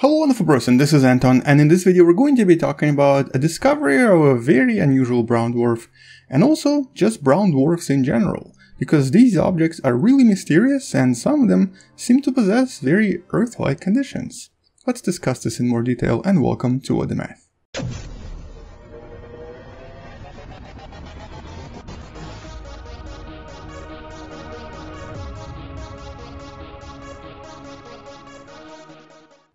Hello wonderful bros, and this is Anton, and in this video we're going to be talking about a discovery of a very unusual brown dwarf, and also just brown dwarfs in general, because these objects are really mysterious and some of them seem to possess very Earth-like conditions. Let's discuss this in more detail, and welcome to What the Math.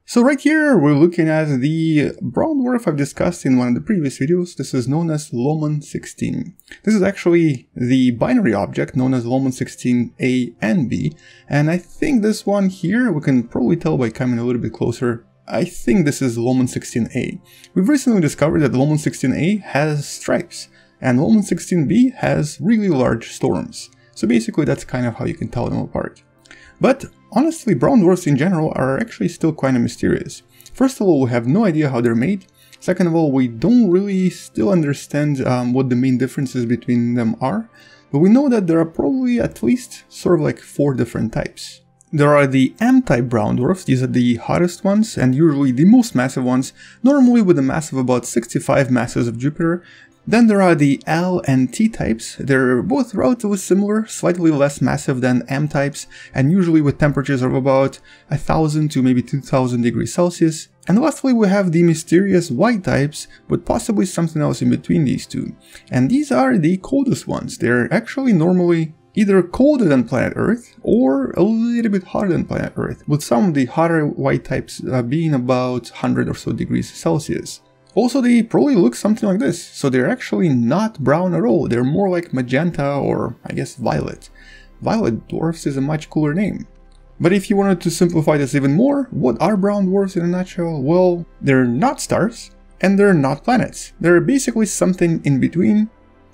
So right here we're looking at the brown dwarf I've discussed in one of the previous videos. This is known as Luhman 16. This is actually the binary object known as Luhman 16A and B, and I think this one here, we can probably tell by coming a little bit closer, I think this is Luhman 16A. We've recently discovered that Luhman 16A has stripes, and Luhman 16B has really large storms. So basically that's kind of how you can tell them apart. But honestly, brown dwarfs in general are actually still kind of mysterious. First of all, we have no idea how they're made. Second of all, we don't really still understand what the main differences between them are, but we know that there are probably at least sort of like four different types. There are the M-type brown dwarfs. These are the hottest ones and usually the most massive ones, normally with a mass of about 65 masses of Jupiter. Then there are the L and T types. They're both relatively similar, slightly less massive than M types, and usually with temperatures of about 1000 to maybe 2000 degrees Celsius. And lastly, we have the mysterious Y types, but possibly something else in between these two. And these are the coldest ones. They're actually normally either colder than planet Earth or a little bit hotter than planet Earth, with some of the hotter Y types being about 100 or so degrees Celsius. Also, they probably look something like this, so they're actually not brown at all, they're more like magenta or, I guess, violet. Violet dwarfs is a much cooler name. But if you wanted to simplify this even more, what are brown dwarfs in a nutshell? Well, they're not stars, and they're not planets. They're basically something in between,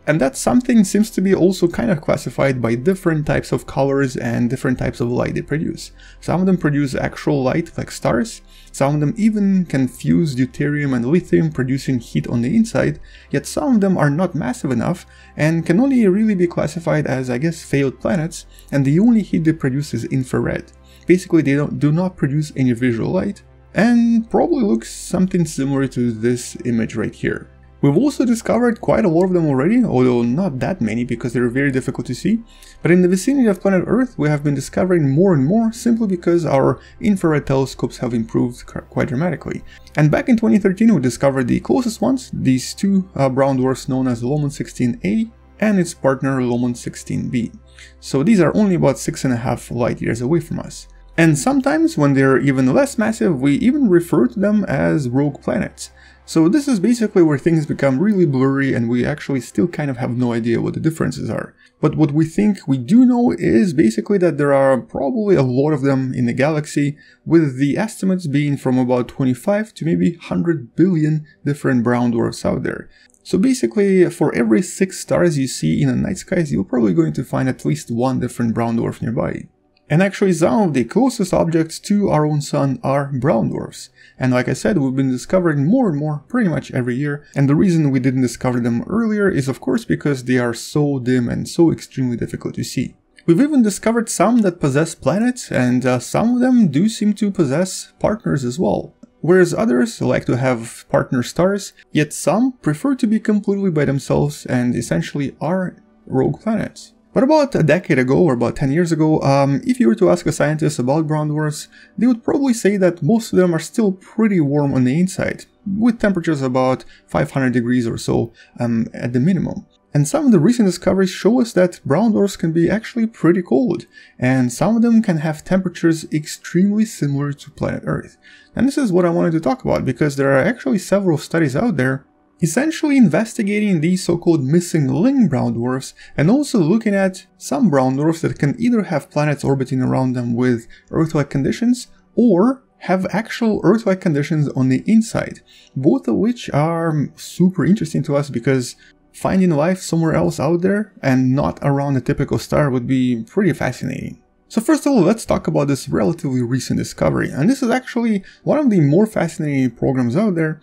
and that something seems to be also kind of classified by different types of colors and different types of light they produce. Some of them produce actual light, like stars. Some of them even can fuse deuterium and lithium, producing heat on the inside, yet some of them are not massive enough and can only really be classified as, I guess, failed planets, and the only heat they produce is infrared. Basically, they do not produce any visual light, and probably looks something similar to this image right here. We've also discovered quite a lot of them already, although not that many because they're very difficult to see, but in the vicinity of planet Earth we have been discovering more and more simply because our infrared telescopes have improved quite dramatically. And back in 2013 we discovered the closest ones, these two brown dwarfs known as Luhman 16A and its partner Luhman 16B. So these are only about 6.5 light years away from us. And sometimes, when they're even less massive, we even refer to them as rogue planets. So this is basically where things become really blurry and we actually still kind of have no idea what the differences are. But what we think we do know is basically that there are probably a lot of them in the galaxy, with the estimates being from about 25 to maybe 100 billion different brown dwarfs out there. So basically, for every 6 stars you see in the night skies, you're probably going to find at least one different brown dwarf nearby. And actually, some of the closest objects to our own sun are brown dwarfs. And like I said, we've been discovering more and more pretty much every year. And the reason we didn't discover them earlier is, of course, because they are so dim and so extremely difficult to see. We've even discovered some that possess planets, and some of them do seem to possess partners as well. Whereas others like to have partner stars, yet some prefer to be completely by themselves and essentially are rogue planets. But about a decade ago, or about 10 years ago, if you were to ask a scientist about brown dwarfs, they would probably say that most of them are still pretty warm on the inside, with temperatures about 500 degrees or so at the minimum. And some of the recent discoveries show us that brown dwarfs can be actually pretty cold, and some of them can have temperatures extremely similar to planet Earth. And this is what I wanted to talk about, because there are actually several studies out there essentially investigating these so-called missing link brown dwarfs, and also looking at some brown dwarfs that can either have planets orbiting around them with Earth-like conditions, or have actual Earth-like conditions on the inside, both of which are super interesting to us because finding life somewhere else out there and not around a typical star would be pretty fascinating. So first of all, let's talk about this relatively recent discovery, and this is actually one of the more fascinating programs out there,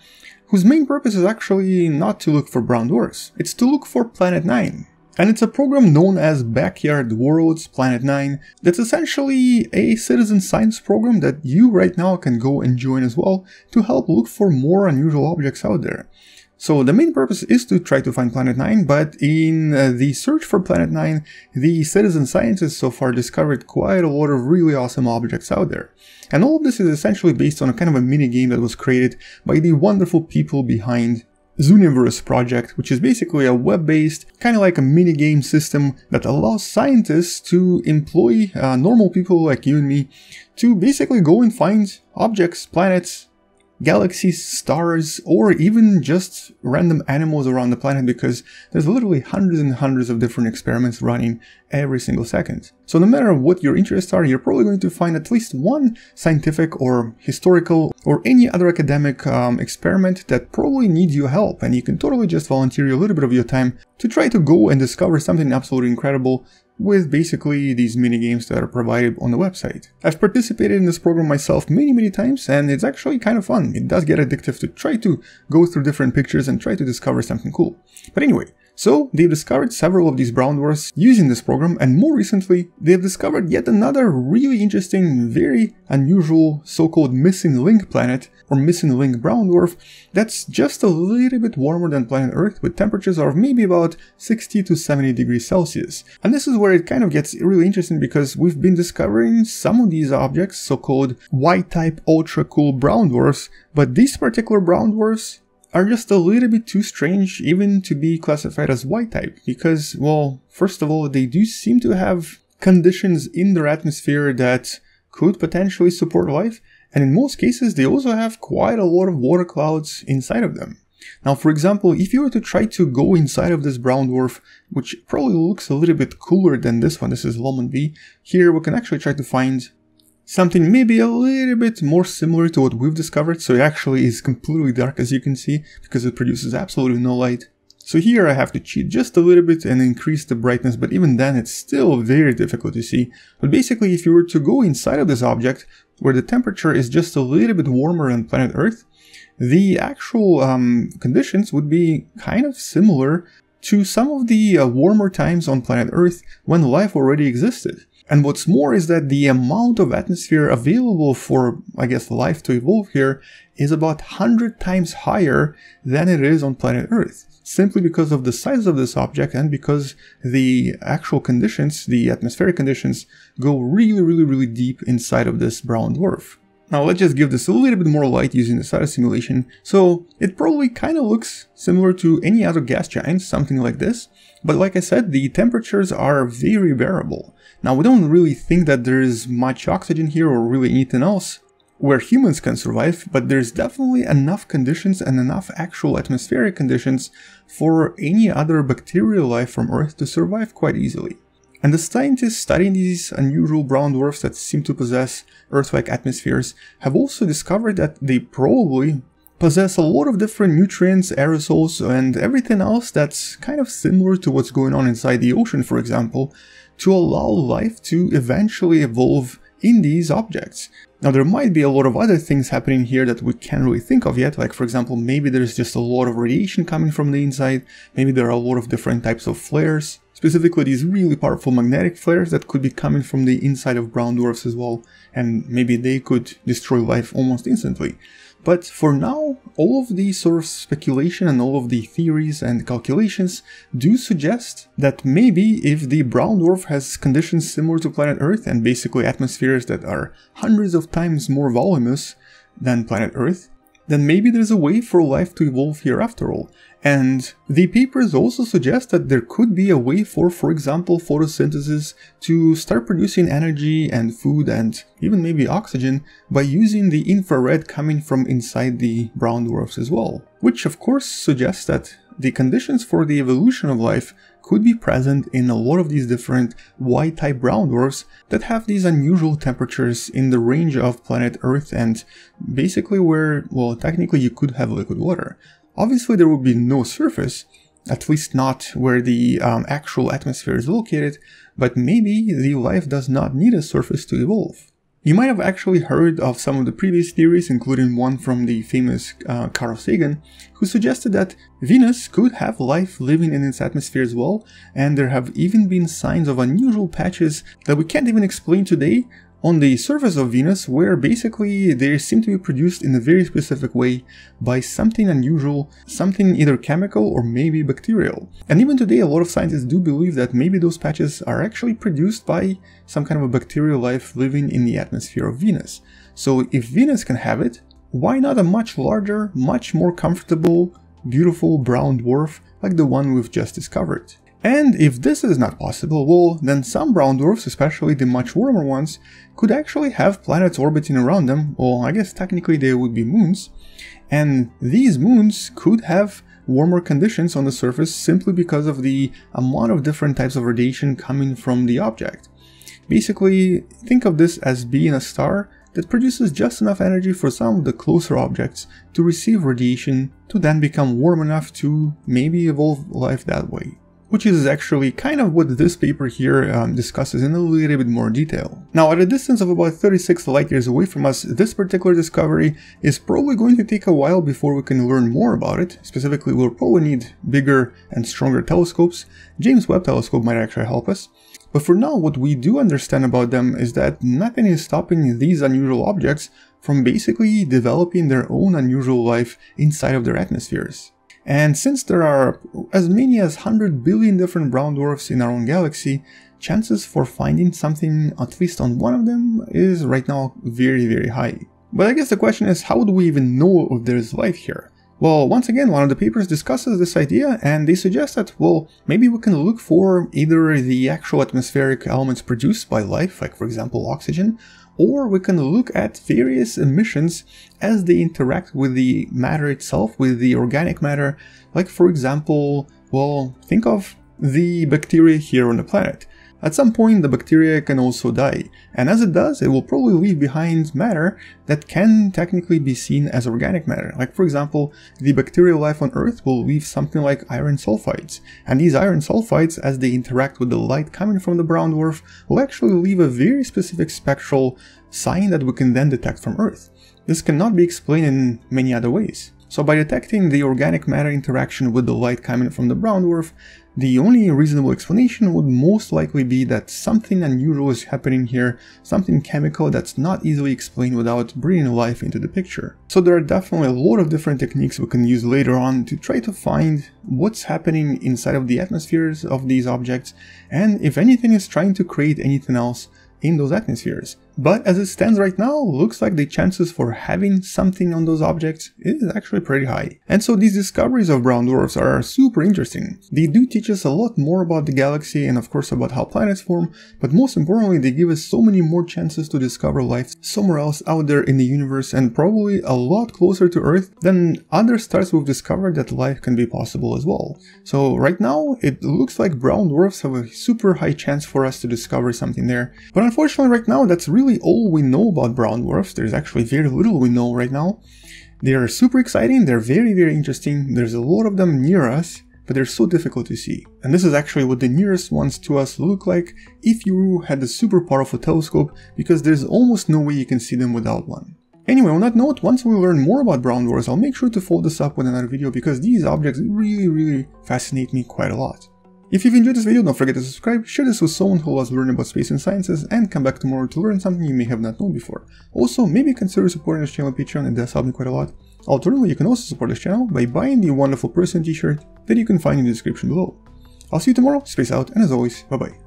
whose main purpose is actually not to look for brown dwarfs, it's to look for Planet 9. And it's a program known as Backyard Worlds Planet 9 that's essentially a citizen science program that you right now can go and join as well to help look for more unusual objects out there. So the main purpose is to try to find Planet 9, but in the search for Planet 9, the citizen scientists so far discovered quite a lot of really awesome objects out there. And all of this is essentially based on a kind of a mini game that was created by the wonderful people behind Zooniverse Project, which is basically a web-based, kind of like a mini-game system that allows scientists to employ normal people like you and me to basically go and find objects, planets, galaxies, stars, or even just random animals around the planet, because there's literally hundreds and hundreds of different experiments running every single second. So no matter what your interests are, you're probably going to find at least one scientific or historical or any other academic experiment that probably needs your help, and you can totally just volunteer a little bit of your time to try to go and discover something absolutely incredible with basically these mini games that are provided on the website. I've participated in this program myself many times, and it's actually kind of fun. It does get addictive to try to go through different pictures and try to discover something cool. But anyway, so they've discovered several of these brown dwarfs using this program, and more recently they've discovered yet another really interesting, very unusual so-called missing link planet or missing link brown dwarf that's just a little bit warmer than planet Earth, with temperatures of maybe about 60 to 70 degrees Celsius. And this is where it kind of gets really interesting, because we've been discovering some of these objects, so-called Y-type ultra cool brown dwarfs, but these particular brown dwarfs are just a little bit too strange even to be classified as Y-type, because, well, first of all, they do seem to have conditions in their atmosphere that could potentially support life, and in most cases they also have quite a lot of water clouds inside of them. Now, for example, if you were to try to go inside of this brown dwarf, which probably looks a little bit cooler than this one, this is Luhman B, here we can actually try to find something maybe a little bit more similar to what we've discovered. So it actually is completely dark, as you can see, because it produces absolutely no light. So here I have to cheat just a little bit and increase the brightness, but even then it's still very difficult to see. But basically, if you were to go inside of this object, where the temperature is just a little bit warmer than planet Earth, the actual conditions would be kind of similar to some of the warmer times on planet Earth when life already existed. And what's more is that the amount of atmosphere available for, I guess, life to evolve here is about 100 times higher than it is on planet Earth, simply because of the size of this object and because the actual conditions, the atmospheric conditions, go really deep inside of this brown dwarf. Now let's just give this a little bit more light using the SATA simulation. So it probably kind of looks similar to any other gas giant, something like this. But like I said, the temperatures are very variable. Now, we don't really think that there is much oxygen here or really anything else where humans can survive, but there's definitely enough conditions and enough actual atmospheric conditions for any other bacterial life from Earth to survive quite easily. And the scientists studying these unusual brown dwarfs that seem to possess Earth-like atmospheres have also discovered that they probably possess a lot of different nutrients, aerosols, and everything else that's kind of similar to what's going on inside the ocean, for example, to allow life to eventually evolve in these objects. Now, there might be a lot of other things happening here that we can't really think of yet, like, for example, maybe there's just a lot of radiation coming from the inside, maybe there are a lot of different types of flares, specifically these really powerful magnetic flares that could be coming from the inside of brown dwarfs as well, and maybe they could destroy life almost instantly. But for now, all of the sort of speculation and all of the theories and calculations do suggest that maybe if the brown dwarf has conditions similar to planet Earth and basically atmospheres that are hundreds of times more voluminous than planet Earth, then maybe there's a way for life to evolve here after all. And the papers also suggest that there could be a way for example, photosynthesis to start producing energy and food and even maybe oxygen by using the infrared coming from inside the brown dwarfs as well. Which of course suggests that the conditions for the evolution of life could be present in a lot of these different Y-type brown dwarfs that have these unusual temperatures in the range of planet Earth and basically where, well, technically you could have liquid water. Obviously there would be no surface, at least not where the actual atmosphere is located, but maybe the life does not need a surface to evolve. You might have actually heard of some of the previous theories, including one from the famous Carl Sagan, who suggested that Venus could have life living in its atmosphere as well, and there have even been signs of unusual patches that we can't even explain today on the surface of Venus, where basically they seem to be produced in a very specific way by something unusual, something either chemical or maybe bacterial. And even today a lot of scientists do believe that maybe those patches are actually produced by some kind of a bacterial life living in the atmosphere of Venus. So if Venus can have it, why not a much larger, much more comfortable, beautiful brown dwarf like the one we've just discovered? And if this is not possible, well, then some brown dwarfs, especially the much warmer ones, could actually have planets orbiting around them. Well, I guess technically they would be moons. And these moons could have warmer conditions on the surface simply because of the amount of different types of radiation coming from the object. Basically, think of this as being a star that produces just enough energy for some of the closer objects to receive radiation to then become warm enough to maybe evolve life that way, which is actually kind of what this paper here discusses in a little bit more detail. Now, at a distance of about 36 light years away from us, this particular discovery is probably going to take a while before we can learn more about it. Specifically, we'll probably need bigger and stronger telescopes. James Webb telescope might actually help us. But for now, what we do understand about them is that nothing is stopping these unusual objects from basically developing their own unusual life inside of their atmospheres. And since there are as many as 100 billion different brown dwarfs in our own galaxy, chances for finding something at least on one of them is right now very, very high. But I guess the question is, how do we even know if there is life here? Well, once again, one of the papers discusses this idea, and they suggest that, well, maybe we can look for either the actual atmospheric elements produced by life, like for example oxygen, or we can look at various emissions as they interact with the matter itself, with the organic matter. Like for example, well, think of the bacteria here on the planet. At some point the bacteria can also die, and as it does, it will probably leave behind matter that can technically be seen as organic matter. Like for example, the bacterial life on Earth will leave something like iron sulfides, and these iron sulfides, as they interact with the light coming from the brown dwarf, will actually leave a very specific spectral sign that we can then detect from Earth. This cannot be explained in many other ways. So by detecting the organic matter interaction with the light coming from the brown dwarf, the only reasonable explanation would most likely be that something unusual is happening here, something chemical that's not easily explained without bringing life into the picture. So there are definitely a lot of different techniques we can use later on to try to find what's happening inside of the atmospheres of these objects, and if anything is trying to create anything else in those atmospheres. But as it stands right now, looks like the chances for having something on those objects is actually pretty high. And so these discoveries of brown dwarfs are super interesting. They do teach us a lot more about the galaxy and of course about how planets form, but most importantly they give us so many more chances to discover life somewhere else out there in the universe, and probably a lot closer to Earth than other stars we've discovered that life can be possible as well. So right now it looks like brown dwarfs have a super high chance for us to discover something there, but unfortunately right now that's really all we know about brown dwarfs. There's actually very little we know right now. They are super exciting, they're very, very interesting, there's a lot of them near us, but they're so difficult to see. And this is actually what the nearest ones to us look like if you had a super powerful telescope, because there's almost no way you can see them without one. Anyway, on that note, once we learn more about brown dwarfs, I'll make sure to follow this up with another video, because these objects really, really fascinate me quite a lot. If you've enjoyed this video, don't forget to subscribe, share this with someone who loves learning about space and sciences, and come back tomorrow to learn something you may have not known before. Also, maybe consider supporting this channel on Patreon, it does help me quite a lot. Alternatively, you can also support this channel by buying the Wonderful Person t-shirt that you can find in the description below. I'll see you tomorrow, space out, and as always, bye bye.